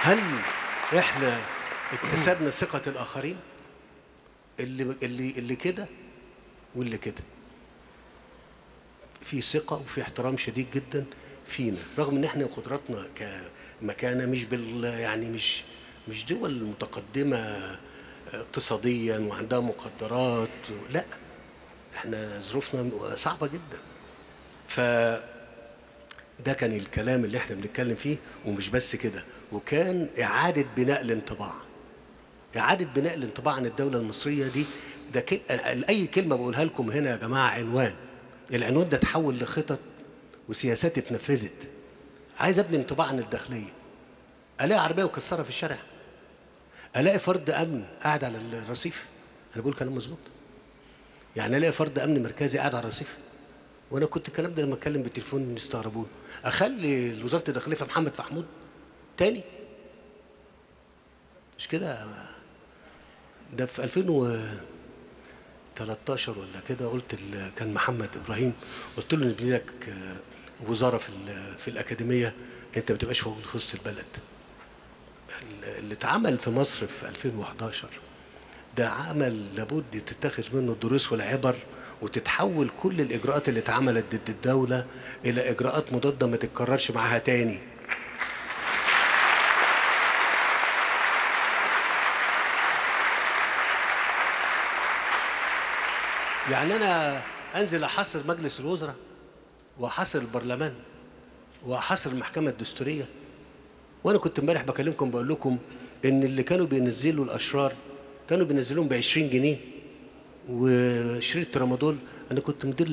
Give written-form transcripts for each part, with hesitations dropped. هل احنا اكتسبنا ثقة الآخرين؟ اللي كده واللي كده. في ثقة وفي احترام شديد جدا فينا، رغم ان احنا قدراتنا كمكانة مش يعني مش دول متقدمة اقتصاديا وعندها مقدرات، لا احنا ظروفنا صعبة جدا. فده كان الكلام اللي احنا بنتكلم فيه. ومش بس كده، وكان إعادة بناء الانطباع، إعادة بناء الانطباع عن الدولة المصرية دي. ده أي كلمة بقولها لكم هنا يا جماعة عنوان، العنوان ده تحول لخطط وسياسات اتنفذت. عايز أبني انطباع عن الداخلية، ألاقي عربية وكسرها في الشارع، ألاقي فرد أمن قاعد على الرصيف. أنا بقول كلام مظبوط يعني، ألاقي فرد أمن مركزي قاعد على الرصيف. وأنا كنت الكلام ده لما أتكلم بالتليفون يستغربون. أخلي وزارة الداخلية في محمد فحمود تاني؟ مش كده، ده في 2013 ولا كده، قلت كان محمد ابراهيم، قلت له نبني لك وزاره في الاكاديميه، انت ما تبقاش موجود في وسط البلد. اللي اتعمل في مصر في 2011 ده عمل لابد تتخذ منه الدروس والعبر، وتتحول كل الاجراءات اللي اتعملت ضد الدوله الى اجراءات مضاده ما تتكررش معاها تاني. يعني أنا أنزل أحاصر مجلس الوزراء، وأحاصر البرلمان، وأحاصر المحكمة الدستورية. وأنا كنت امبارح بكلمكم بقول لكم إن اللي كانوا بينزلوا الأشرار كانوا بينزلوهم ب 20 جنيه وشريط ترامادول. أنا كنت مدير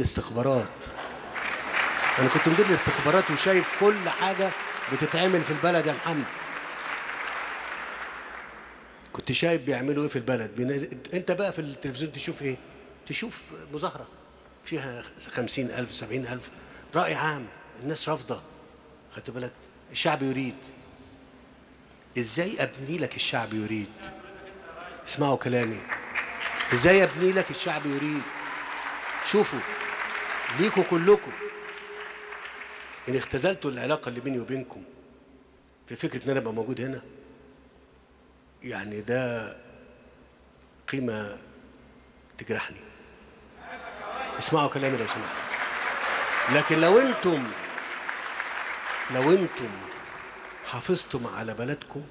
الاستخبارات، وشايف كل حاجة بتتعمل في البلد يا محمد. كنت شايف بيعملوا إيه في البلد. أنت بقى في التلفزيون تشوف إيه؟ تشوف مظاهرة فيها 50,000 70,000 رأي عام، الناس رافضة، خدت بالك؟ الشعب يريد. ازاي ابني لك الشعب يريد؟ اسمعوا كلامي، ازاي ابني لك الشعب يريد؟ شوفوا ليكوا كلكم ان اختزلتوا العلاقة اللي بيني وبينكم في فكرة ان انا ابقى موجود هنا. يعني ده قيمة تجرحني. اسمعوا كلامي لو سمحتوا. لكن لو انتم حافظتم على بلدكم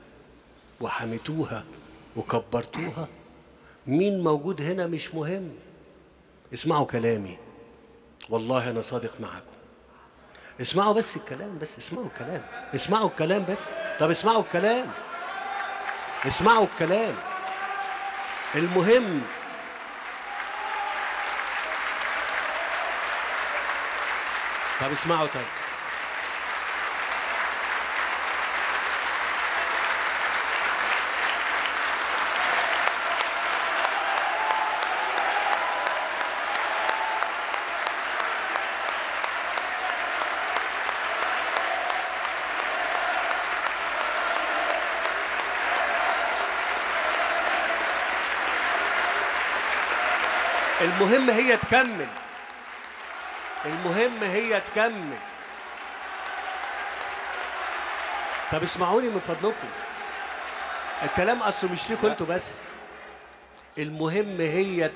وحميتوها وكبرتوها، مين موجود هنا مش مهم. اسمعوا كلامي، والله انا صادق معاكم. اسمعوا بس الكلام، بس اسمعوا الكلام، اسمعوا الكلام بس. طب اسمعوا الكلام، اسمعوا الكلام المهم. طب اسمعوا. طيب المهم هي تكمل، طب اسمعوني من فضلكم، الكلام اصله مش ليكوا انتوا بس. المهم هي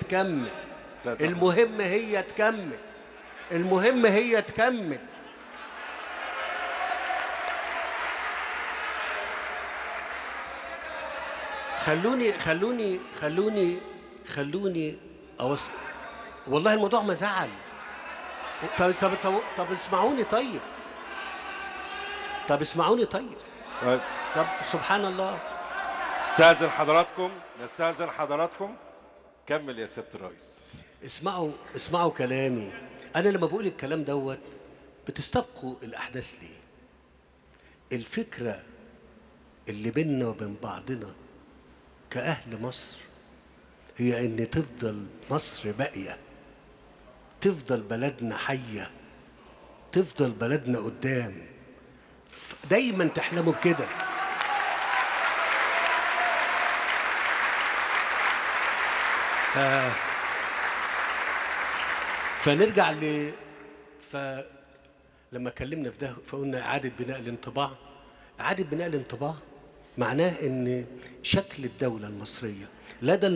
تكمل، خلوني اوصل. والله الموضوع ما زعل. طب اسمعوني. طيب سبحان الله. نستأذن حضراتكم. كمل يا سيادة الرئيس. اسمعوا كلامي. أنا لما بقول الكلام دوت بتستبقوا الأحداث ليه؟ الفكرة اللي بيننا وبين بعضنا كأهل مصر هي إن تفضل مصر باقية، تفضل بلدنا حية، تفضل بلدنا قدام. دايما تحلموا بكده. فنرجع لما اتكلمنا في ده، فقلنا إعادة بناء الانطباع. إعادة بناء الانطباع معناه ان شكل الدولة المصرية لدى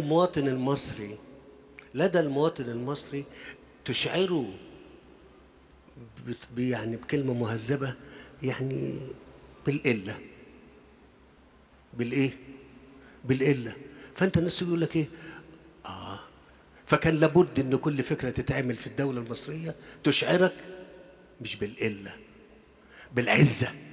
المواطن المصري تشعره يعني بكلمة مهذبة يعني بالقلة، بالايه؟ بالقلة. فانت الناس يقول لك ايه؟ فكان لابد ان كل فكرة تتعمل في الدولة المصرية تشعرك مش بالقلة، بالعزة.